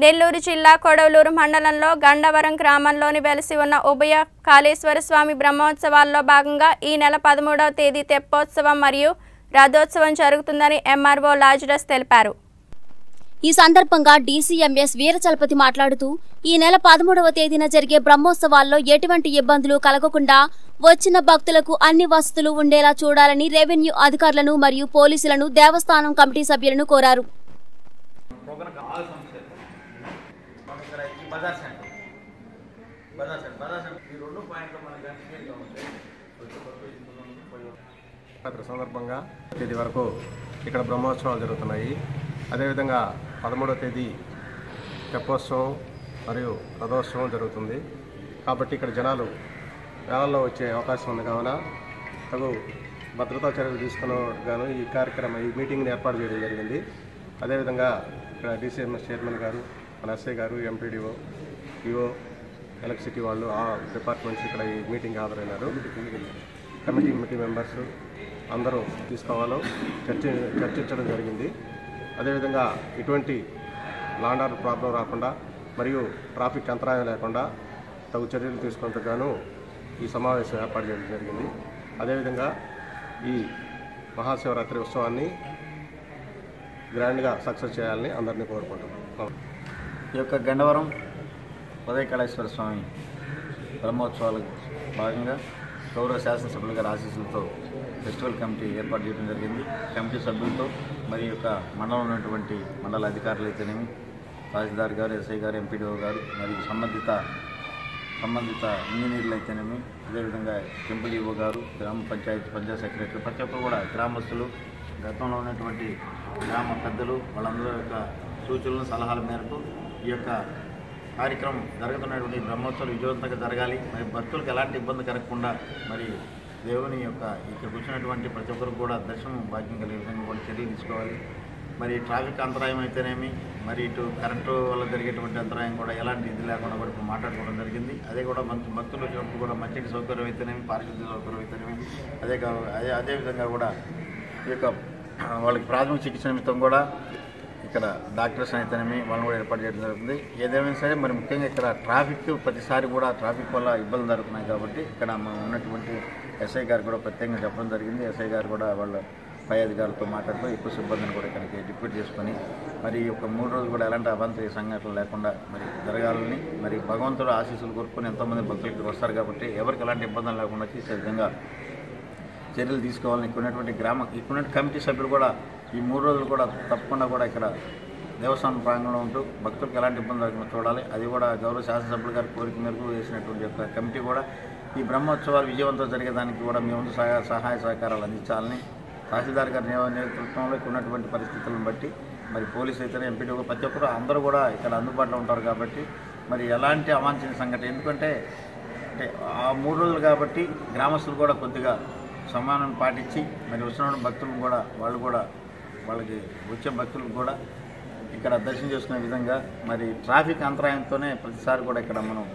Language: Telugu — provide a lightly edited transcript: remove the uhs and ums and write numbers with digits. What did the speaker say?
నెల్లూరు జిల్లా కొడవలూరు మండలంలో గండవరం గ్రామంలోని వెలిసి ఉన్న ఉభయ కాళేశ్వర స్వామి బ్రహ్మోత్సవాల్లో భాగంగా ఈ నెల 13వ తేదీ తెప్పోత్సవం మరియు రథోత్సవం జరుగుతుందని ఎంఆర్ఓ లాజరస్ తెలిపారు. ఈ సందర్భంగా డీసీఎంఎస్ వీరచలపతి మాట్లాడుతూ ఈ నెల 13వ తేదీన జరిగే బ్రహ్మోత్సవాల్లో ఎటువంటి ఇబ్బందులు కలగకుండా వచ్చిన భక్తులకు అన్ని వసతులు ఉండేలా చూడాలని రెవెన్యూ అధికారులను మరియు పోలీసులను దేవస్థానం కమిటీ సభ్యులను కోరారు. సందర్భంగా తేదీ వరకు ఇక్కడ బ్రహ్మోత్సవాలు జరుగుతున్నాయి. అదేవిధంగా 13వ తేదీ తెప్పోత్సవం మరియు రథోత్సవం జరుగుతుంది. కాబట్టి ఇక్కడ జనాలు వేళల్లో వచ్చే అవకాశం ఉంది కావున తగు భద్రతా చర్యలు తీసుకున్నగాను ఈ కార్యక్రమం ఈ మీటింగ్ని ఏర్పాటు చేయడం జరిగింది. అదేవిధంగా ఇక్కడ డీసీఎంఎస్ చైర్మన్ గారు, మన ఎస్ఐ గారు, ఎంపీడీఓ, ఈఓ, ఎలక్ట్రిసిటీ వాళ్ళు, ఆ డిపార్ట్మెంట్స్ ఇక్కడ ఈ మీటింగ్ హాజరైనారు. కమిటీ మెంబర్స్ అందరూ తీసుకోవాలో చర్చించడం జరిగింది. అదేవిధంగా ఇటువంటి లాండ్ ఆర్డర్ ప్రాబ్లం రాకుండా మరియు ట్రాఫిక్ అంతరాయం లేకుండా తగు చర్యలు తీసుకునేందుకు ఈ సమావేశం ఏర్పాటు చేయడం జరిగింది. అదేవిధంగా ఈ మహాశివరాత్రి ఉత్సవాన్ని గ్రాండ్గా సక్సెస్ చేయాలని అందరినీ కోరుకుంటున్నాం. ఈ యొక్క గండవరం ఉదయ కాళేశ్వర స్వామి బ్రహ్మోత్సవాలకు భాగంగా గౌరవ శాసనసభ్యుల గారి ఆశీస్సులతో ఫెస్టివల్ కమిటీ ఏర్పాటు చేయడం జరిగింది. కమిటీ సభ్యులతో మరి యొక్క మండలంలో ఉన్నటువంటి మండల అధికారులు అయితేనేమి, తహసీల్దార్ గారు, ఎస్ఐ గారు, ఎంపీడీఓ గారు, మరియు సంబంధిత ఇంజనీర్లు అయితేనేమి, అదేవిధంగా ఎంపీడీఓ గారు, గ్రామ పంచాయత్ సెక్రటరీ, ప్రతి ఒక్కరు కూడా గ్రామస్తులు, గతంలో ఉన్నటువంటి గ్రామ పెద్దలు, వాళ్ళందరూ యొక్క సూచనలు సలహాల మేరకు ఈ యొక్క కార్యక్రమం జరుగుతున్నటువంటి బ్రహ్మోత్సవాలు విజయవంతంగా జరగాలి. మరి భక్తులకు ఎలాంటి ఇబ్బంది కలగకుండా మరి దేవుని యొక్క ఇక్కడ కూర్చున్నటువంటి ప్రతి ఒక్కరు కూడా దర్శనం భాగ్యం కలిగే విధంగా కూడా చర్యలు తీసుకోవాలి. మరి ట్రాఫిక్ అంతరాయం అయితేనేమి, మరి ఇటు కరెంటు వల్ల జరిగేటువంటి అంతరాయం కూడా ఎలాంటి ఇది లేకుండా కూడా ఇప్పుడు మాట్లాడుకోవడం జరిగింది. అదే కూడా భక్తులు వచ్చినప్పుడు కూడా మంచి సౌకర్యం అయితేనేమి, పారిశుద్ధ్య సౌకర్యం అయితేనేమి, అదేవిధంగా కూడా ఈ యొక్క వాళ్ళకి ప్రాథమిక చికిత్స నిమిత్తం కూడా ఇక్కడ డాక్టర్స్ అయితేనేమి వాళ్ళని కూడా ఏర్పాటు చేయడం జరుగుతుంది. ఏదేమైనా సరే మరి ముఖ్యంగా ఇక్కడ ట్రాఫిక్ ప్రతిసారి కూడా ట్రాఫిక్ వల్ల ఇబ్బందులు జరుగుతున్నాయి. కాబట్టి ఇక్కడ ఉన్నటువంటి ఎస్ఐ గారు కూడా ప్రత్యేకంగా చెప్పడం జరిగింది. ఎస్ఐ గారు కూడా వాళ్ళ పై అధికారులతో మాట్లాడుతూ ఎక్కువ సిబ్బందిని కూడా ఇక్కడికి డిప్యూట్ చేసుకొని మరి ఒక 3 రోజులు కూడా ఎలాంటి అభ్యంతర సంఘటనలు లేకుండా మరి జరగాలని మరి భగవంతుడు ఆశీస్సులు కోరుకొని ఎంతోమంది భక్తులు వస్తారు. కాబట్టి ఎవరికి ఎలాంటి ఇబ్బందులు లేకుండా చేసే విధంగా చర్యలు తీసుకోవాలని ఇక్కడున్నటువంటి ఇక్కడున్నటువంటి కమిటీ సభ్యులు కూడా ఈ 3 రోజులు కూడా తప్పకుండా కూడా ఇక్కడ దేవస్థానం ప్రాంగణంలో ఉంటూ భక్తులకు ఎలాంటి ఇబ్బంది లేకుండా చూడాలి. అది కూడా గౌరవ శాసనసభ్యుల గారి కోరిక మేరకు వేసినటువంటి యొక్క కమిటీ కూడా ఈ బ్రహ్మోత్సవాలు విజయవంతం జరిగేదానికి కూడా మీ ముందు సహాయ సహకారాలు అందించాలని తహసీల్దార్ గారి నేతృత్వంలో ఉన్నటువంటి పరిస్థితులను బట్టి మరి పోలీసు అయితే ఎంపీటీ ప్రతి ఒక్కరు అందరూ కూడా ఇక్కడ అందుబాటులో ఉంటారు. కాబట్టి మరి ఎలాంటి అవాంఛనీయ సంఘటన ఎందుకంటే ఆ 3 రోజులు కాబట్టి గ్రామస్తులు కూడా కొద్దిగా సమానం పాటించి మరి వచ్చిన భక్తులను కూడా వాళ్ళు కూడా వాళ్ళకి వచ్చే భక్తులకు కూడా ఇక్కడ దర్శనం చేసుకునే విధంగా మరి ట్రాఫిక్ అంతరాయంతోనే ప్రతిసారి కూడా ఇక్కడ మనం